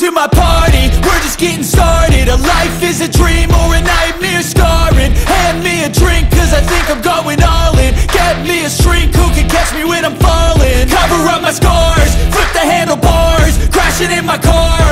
to my party, we're just getting started. A life is a dream or a nightmare scarring. Hand me a drink cause I think I'm going all in. Get me a shrink who can catch me when I'm falling. Cover up my scars, flip the handlebars, crashing in my car.